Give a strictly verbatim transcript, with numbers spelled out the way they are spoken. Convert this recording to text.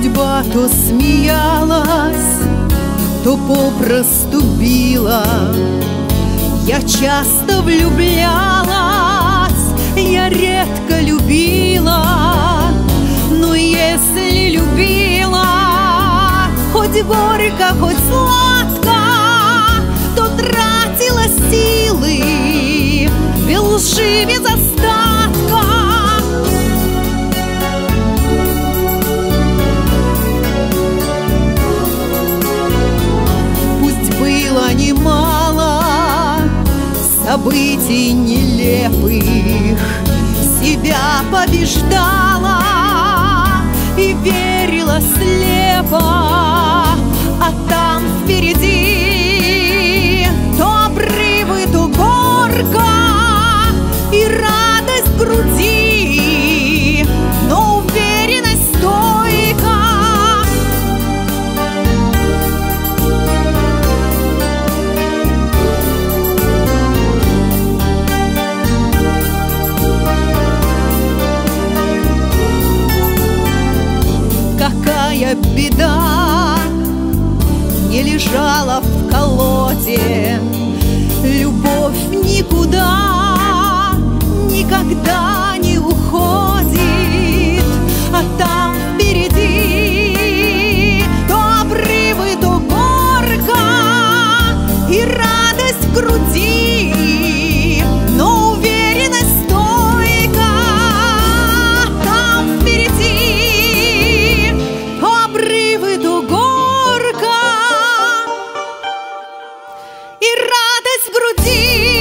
судьба то смеялась, то попросту била. Я часто влюблялась, я редко любила. Но если любила, хоть горько, хоть сладко, то тратила силы без лжи, без остатка. Событий нелепых себя побеждала и верила слепо, а там впереди то обрывы, то горка и радость в груди, но уверенность стойка. Какая беда, не лежала в колоде любовь, никуда никогда не уходит, а там впереди то обрывы, то горка и радость в груди, но уверенность стойка. Там впереди груди.